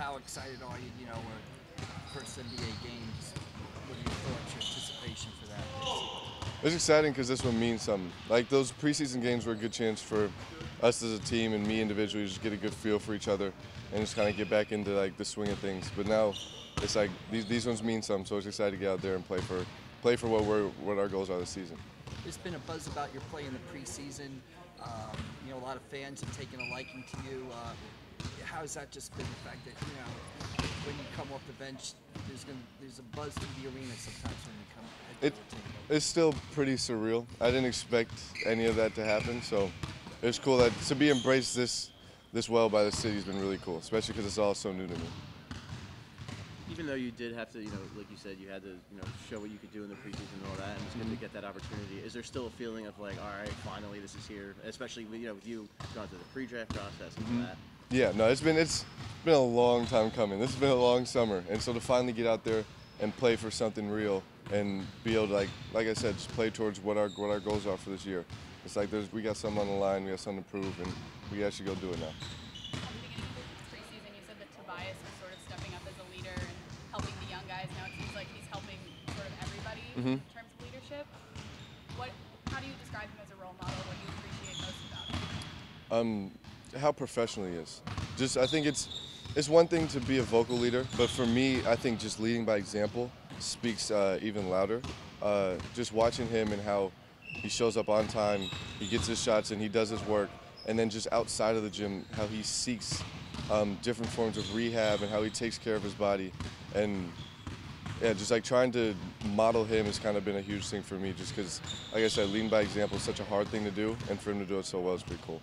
how excited are you, when first NBA games, what are your thoughts, your anticipation for that? It's exciting because this one means something. Like, those preseason games were a good chance for us as a team and me individually just get a good feel for each other and just kind of get back into like the swing of things. But now it's like these ones mean something, so it's exciting to get out there and play for what our goals are this season. There's been a buzz about your play in the preseason. A lot of fans have taken a liking to you. How has that just been, the fact that when you come off the bench, there's a buzz through the arena sometimes when you come? It's still pretty surreal. I didn't expect any of that to happen, so it's cool that to be embraced this well by the city has been really cool, especially because it's all so new to me. Even though you did have to, like you said, you had to, show what you could do in the preseason and all that, and it's good to get that opportunity. Is there still a feeling of like, all right, finally this is here, especially with you gone through the pre-draft process and all that? Yeah, no, it's been a long time coming. This has been a long summer, and so to finally get out there and play for something real and be able to, like I said, just play towards what our goals are for this year. It's like we got something on the line, we got something to prove, and we actually go do it now. At the beginning of the preseason, you said that Tobias was sort of stepping up as a leader and helping the young guys. Now it seems like he's helping sort of everybody in terms of leadership. How do you describe him as a role model? What do you appreciate most about him? How professional he is. Just, I think it's one thing to be a vocal leader, but for me, I think just leading by example speaks even louder. Just watching him and how he shows up on time, he gets his shots, and he does his work. And then just outside of the gym, how he seeks different forms of rehab and how he takes care of his body. And yeah, just like trying to model him has kind of been a huge thing for me, just because, like I said, leading by example is such a hard thing to do, and for him to do it so well is pretty cool.